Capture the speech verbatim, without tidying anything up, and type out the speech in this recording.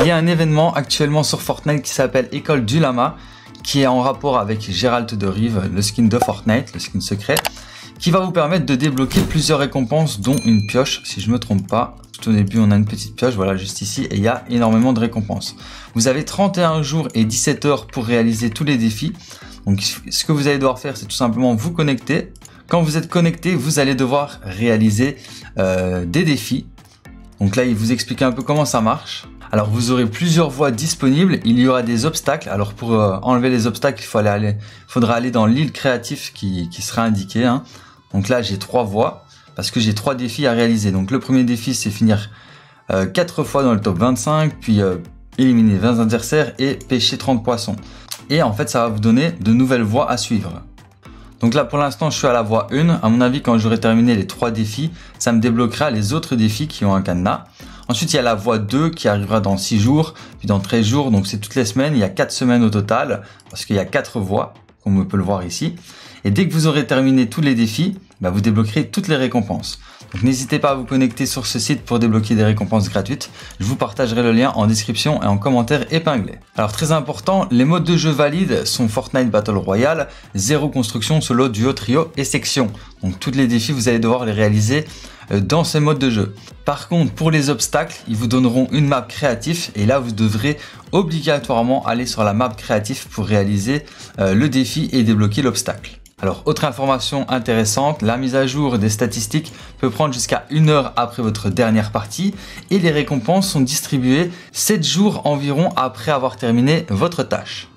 Il y a un événement actuellement sur Fortnite qui s'appelle École du Lama, qui est en rapport avec Geralt de Riv, le skin de Fortnite, le skin secret, qui va vous permettre de débloquer plusieurs récompenses, dont une pioche, si je ne me trompe pas. Tout au début, on a une petite pioche, voilà, juste ici, et il y a énormément de récompenses. Vous avez trente et un jours et dix-sept heures pour réaliser tous les défis. Donc, ce que vous allez devoir faire, c'est tout simplement vous connecter. Quand vous êtes connecté, vous allez devoir réaliser euh, des défis. Donc là, il vous explique un peu comment ça marche. Alors, vous aurez plusieurs voies disponibles. Il y aura des obstacles. Alors, pour euh, enlever les obstacles, il faut aller, aller, faudra aller dans l'île créatif qui, qui sera indiquée, hein. Donc là, j'ai trois voies parce que j'ai trois défis à réaliser. Donc, le premier défi, c'est finir euh, quatre fois dans le top vingt-cinq, puis euh, éliminer vingt adversaires et pêcher trente poissons. Et en fait, ça va vous donner de nouvelles voies à suivre. Donc là, pour l'instant, je suis à la voie un. À mon avis, quand j'aurai terminé les trois défis, ça me débloquera les autres défis qui ont un cadenas. Ensuite, il y a la voie deux qui arrivera dans six jours, puis dans treize jours. Donc, c'est toutes les semaines. Il y a quatre semaines au total parce qu'il y a quatre voies, comme on peut le voir ici. Et dès que vous aurez terminé tous les défis, bah, vous débloquerez toutes les récompenses. Donc, n'hésitez pas à vous connecter sur ce site pour débloquer des récompenses gratuites. Je vous partagerai le lien en description et en commentaire épinglé. Alors, très important, les modes de jeu valides sont Fortnite Battle Royale, zéro construction, solo, duo, trio et section. Donc, tous les défis, vous allez devoir les réaliser dans ces modes de jeu. Par contre, pour les obstacles, ils vous donneront une map créative et là, vous devrez obligatoirement aller sur la map créative pour réaliser euh, le défi et débloquer l'obstacle. Alors, autre information intéressante, la mise à jour des statistiques peut prendre jusqu'à une heure après votre dernière partie et les récompenses sont distribuées sept jours environ après avoir terminé votre tâche.